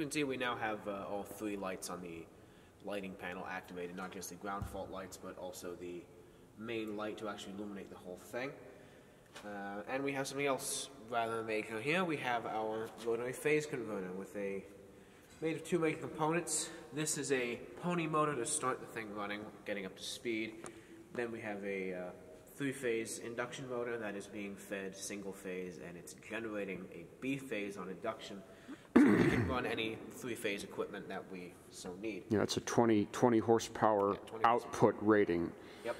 you can see, we now have all three lights on the lighting panel activated, not just the ground fault lights, but also the main light to actually illuminate the whole thing. And we have something else rather major here. We have our rotary phase converter with a made of two main components. This is a pony motor to start the thing running, getting up to speed. Then we have a three-phase induction motor that is being fed single-phase, and it's generating a B-phase on induction, so we can run any three-phase equipment that we so need. Yeah, it's a 20 horsepower 20 output rating. Yep.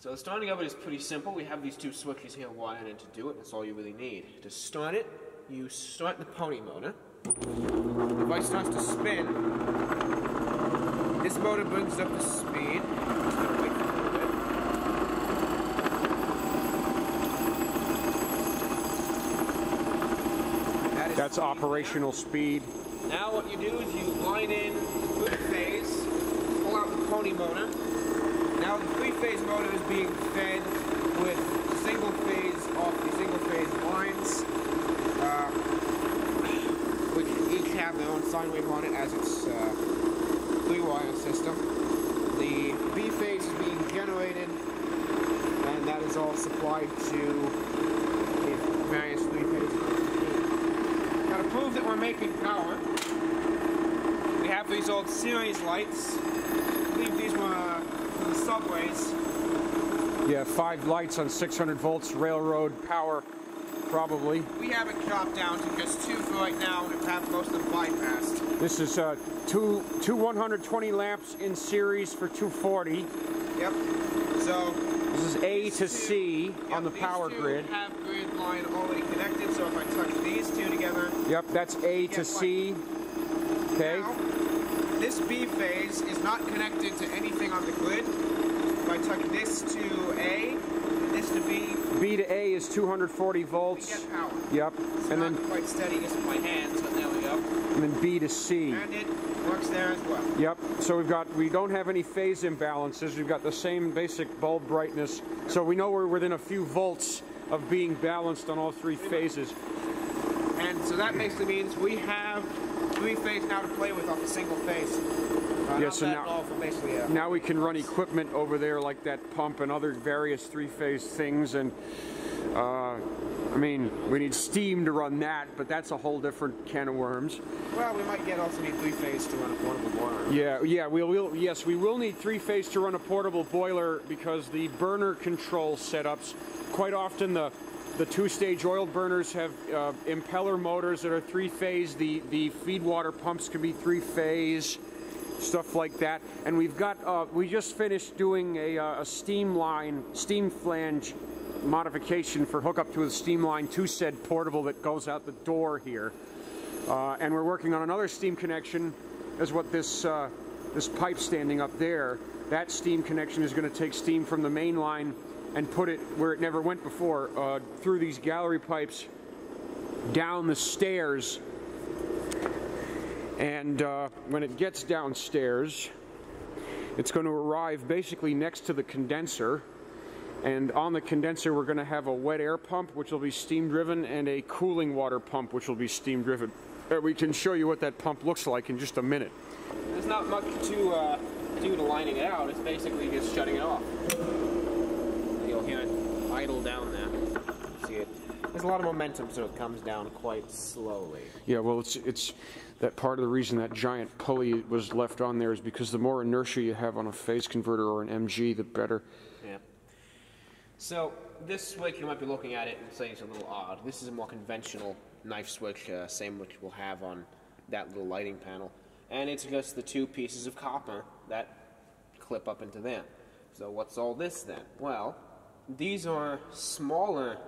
So the starting of it is pretty simple. We have these two switches here wired in to do it. That's all you really need. To start it, you start the pony motor. The device starts to spin. This motor brings it up to speed. That's operational speed. Now what you do is you line in good phase, pull out the pony motor. Now the three-phase motor is being fed with single phase off the single phase lines, which each have their own sine wave on it as its three-wire system. The B phase is being generated, and that is all supplied to the various three-phase. Now to prove that we're making power, we have these old series lights. I believe these were from the subways. Yeah, 5 lights on 600 volts railroad power, probably. We have it chopped down to just 2 for right now, and perhaps most of them bypassed. This is two 120 lamps in series for 240. Yep. So this is A to C on the power grid. These two have grid line already connected, so if I touch these two together. Yep, that's A to C. Okay. Now, this B phase is not connected to anything on the grid. If I touch this to A, this to B. B to A is 240 volts. We get power. Yep. It's and not then quite steady just with my hands, but there we go. And then B to C. And it works there as well. Yep. So we don't have any phase imbalances. We've got the same basic bulb brightness. So we know we're within a few volts of being balanced on all three phases. And so that basically means we have three phase now to play with off a single phase. Yes, and now we can run equipment over there like that pump and other various three-phase things, and I mean, we need steam to run that, but that's a whole different can of worms. Well, we might also need three-phase to run a portable boiler. Yeah, we will need three-phase to run a portable boiler because the burner control setups, quite often the two-stage oil burners have impeller motors that are three-phase, the feed water pumps can be three-phase, stuff like that. And we've got, we just finished doing a steam flange modification for hookup to a steam line to said portable that goes out the door here. And we're working on another steam connection, is what this, this pipe standing up there. That steam connection is gonna take steam from the main line and put it where it never went before, through these gallery pipes, down the stairs. And when it gets downstairs, it's going to arrive basically next to the condenser, and on the condenser we're going to have a wet air pump which will be steam driven and a cooling water pump which will be steam driven. We can show you what that pump looks like in just a minute. There's not much to do to lining it out. It's basically just shutting it off. You'll hear it idle down there. See it. There's a lot of momentum, so it comes down quite slowly. Yeah, well, it's that part of the reason that giant pulley was left on there is because the more inertia you have on a phase converter or an MG, the better. Yeah. So this switch, you might be looking at it and saying it's a little odd. This is a more conventional knife switch, same which we'll have on that little lighting panel, and it's just the two pieces of copper that clip up into there. So what's all this then? Well, these are smaller,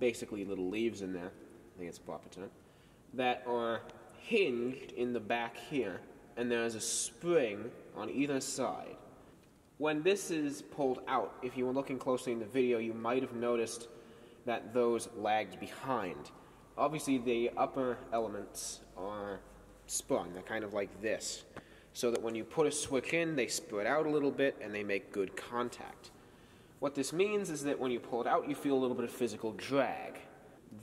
basically little leaves in there, I think it's a proper term, that are hinged in the back here, and there is a spring on either side. When this is pulled out, if you were looking closely in the video, you might have noticed that those lagged behind. Obviously the upper elements are sprung, they're kind of like this, so that when you put a switch in, they spread out a little bit and they make good contact. What this means is that when you pull it out, you feel a little bit of physical drag.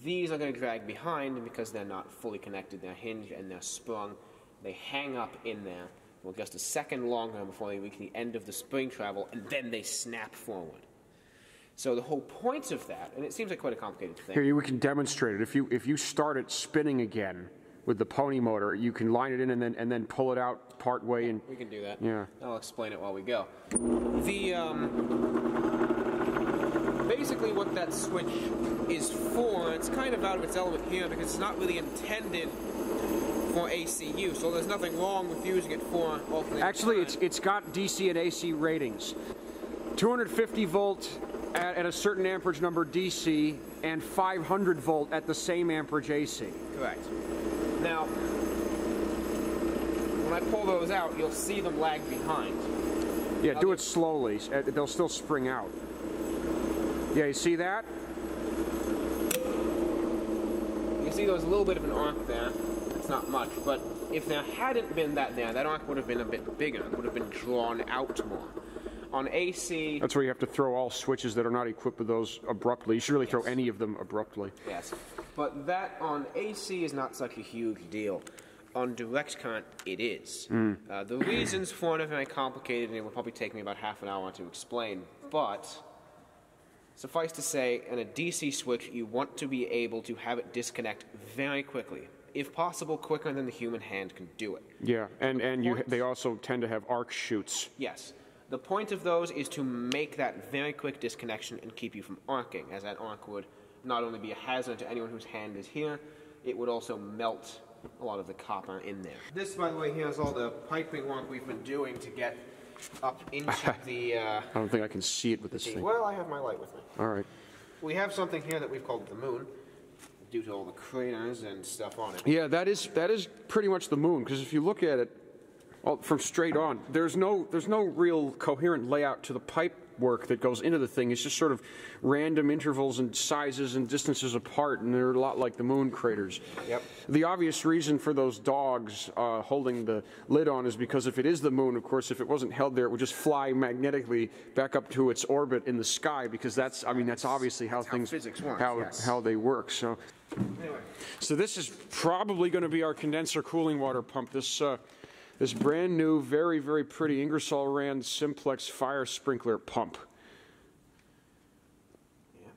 These are going to drag behind, and because they're not fully connected, they're hinged and they're sprung, they hang up in there for just a second longer before they reach the end of the spring travel, and then they snap forward. So the whole point of that, and it seems like quite a complicated thing. Here, we can demonstrate it. If you start it spinning again with the pony motor, you can line it in and then pull it out part way. Yeah, and we can do that. Yeah. I'll explain it while we go. The basically what that switch is for, it's kind of out of its element here because it's not really intended for AC use, so there's nothing wrong with using it for alternating. Actually, it's got DC and AC ratings. 250 volt at a certain amperage number DC, and 500 volt at the same amperage AC. Correct. Now, when I pull those out, you'll see them lag behind. Yeah, do it slowly. They'll still spring out. Yeah, you see that? You see there's a little bit of an arc there. Not much, but if there hadn't been that there, that arc would have been a bit bigger. It would have been drawn out more. On AC... That's where you have to throw all switches that are not equipped with those abruptly. You should really throw any of them abruptly. Yes. But that on AC is not such a huge deal. On direct current, it is. Mm. The reasons for it are very complicated, and it will probably take me about half an hour to explain, but... Suffice to say, in a DC switch, you want to be able to have it disconnect very quickly. If possible, quicker than the human hand can do it. Yeah, and they also tend to have arc shoots. Yes. The point of those is to make that very quick disconnection and keep you from arcing, as that arc would not only be a hazard to anyone whose hand is here, it would also melt a lot of the copper in there. This, by the way, here is all the piping work we've been doing to get up into the... I don't think I can see it with this thing. Well, I have my light with me. All right. We have something here that we've called the moon, due to all the craters and stuff on it. Yeah, that is pretty much the moon, because if you look at it from straight on, there's no real coherent layout to the pipe work that goes into the thing. It's just sort of random intervals and sizes and distances apart, and they're a lot like the moon craters. Yep. The obvious reason for those dogs holding the lid on is because if it is the moon, of course, if it wasn't held there, it would just fly magnetically back up to its orbit in the sky, because that's, I mean, that's obviously how they work. So. Anyway. So this is probably going to be our condenser cooling water pump. This brand new, very, very pretty Ingersoll Rand Simplex fire sprinkler pump. Yeah.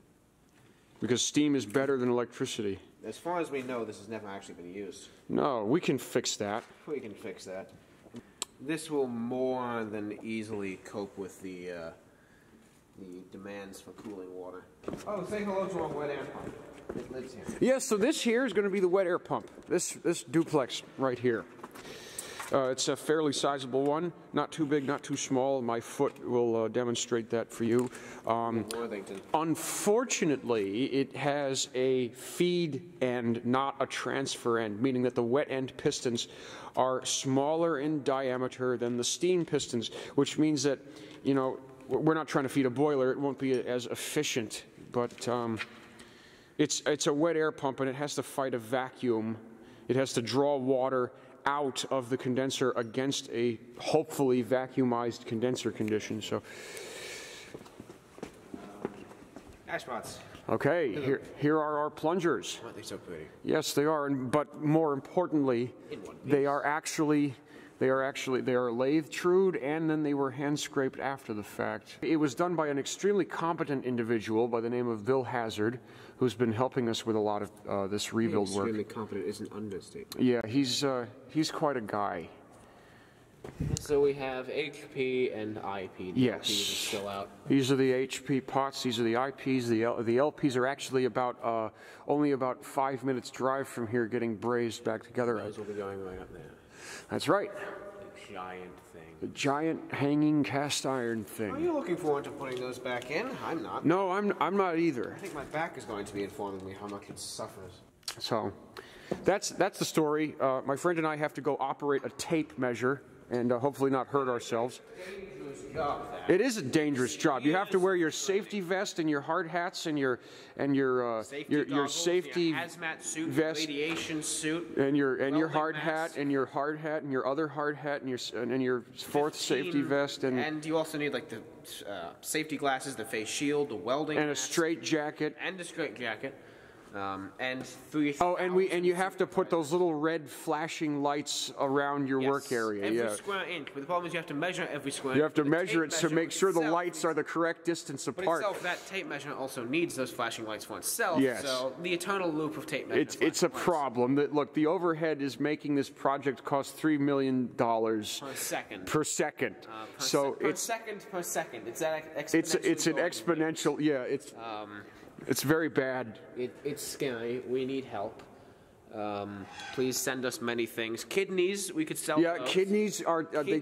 Because steam is better than electricity. As far as we know, this has never actually been used. No, we can fix that. We can fix that. This will more than easily cope with the demands for cooling water. Oh, say hello to our wet air pump. It lives here. Yeah, so this here is going to be the wet air pump. This duplex right here. It's a fairly sizable one, not too big, not too small. My foot will demonstrate that for you. Unfortunately, it has a feed end, not a transfer end, meaning that the wet end pistons are smaller in diameter than the steam pistons, which means that, you know, we're not trying to feed a boiler. It won't be as efficient, but it's a wet air pump, and it has to fight a vacuum. It has to draw water out of the condenser against a hopefully vacuumized condenser condition. So, ash pots. Okay, here are our plungers. Aren't they so pretty? Yes, they are. But more importantly, they are lathe trued, and then they were hand scraped after the fact. It was done by an extremely competent individual by the name of Bill Hazard, who's been helping us with a lot of this rebuild work. Extremely competent is an understatement. Yeah, he's quite a guy. So we have HP and IP. Yes. The LPs are still out. These are the HP pots. These are the IPs. The LPs are actually about only about 5 minutes drive from here, getting brazed back together. Those will be going right up there. That's right. The giant thing. The giant hanging cast iron thing. Are you looking forward to putting those back in? I'm not. No, I'm not either. I think my back is going to be informing me how much it suffers. So, that's the story. My friend and I have to go operate a tape measure and hopefully not hurt ourselves. It is a dangerous job. You have to wear your safety vest and your hard hats and your safety vest, your hazmat suit, your hard hat, and your other hard hat, and your fourth safety vest, and you also need like the safety glasses, the face shield, the welding mask, and a straight jacket. And food. Oh, and you have to put those little red flashing lights around your work area. Every square inch. But the problem is you have to measure every square inch. You have to measure it to make sure the lights are the correct distance apart. But itself, that tape measure also needs those flashing lights for itself. Yes. So the eternal loop of tape measure. It's a problem. That look, the overhead is making this project cost $3 million per second. Per second. It's that exponential. It's an exponential. Yeah. It's very bad. It's scary. We need help. Please send us many things. Kidneys, we could sell. Yeah, those. Kidneys are. They